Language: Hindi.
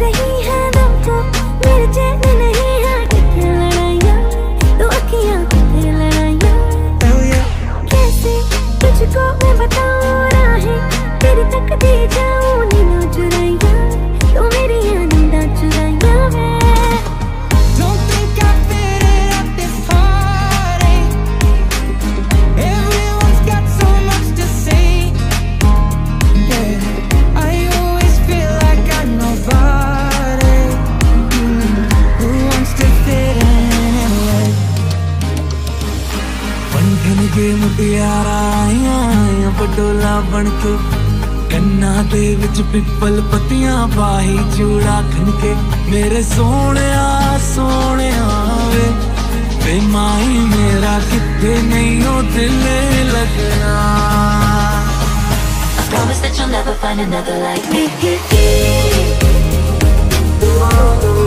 रही है तुमको मेरे चैन नहीं है। कितने लड़ाइयाँ दो अखियाँ कितने लड़ाइयाँ, कैसे तुझको मैं बताऊँ राहें तेरी तक दे जाऊँ। नीनों चुराइयाँ तो मेरी आनंदा चुराइयाँ मैं। पटोला बनके कन्ना दे विच पिपल पत्तियां पाही चूड़ा खनके मेरे सोने आवे वे माई मेरा कितने नहीं हो दिल लगना। Promise that you'll never find another like me.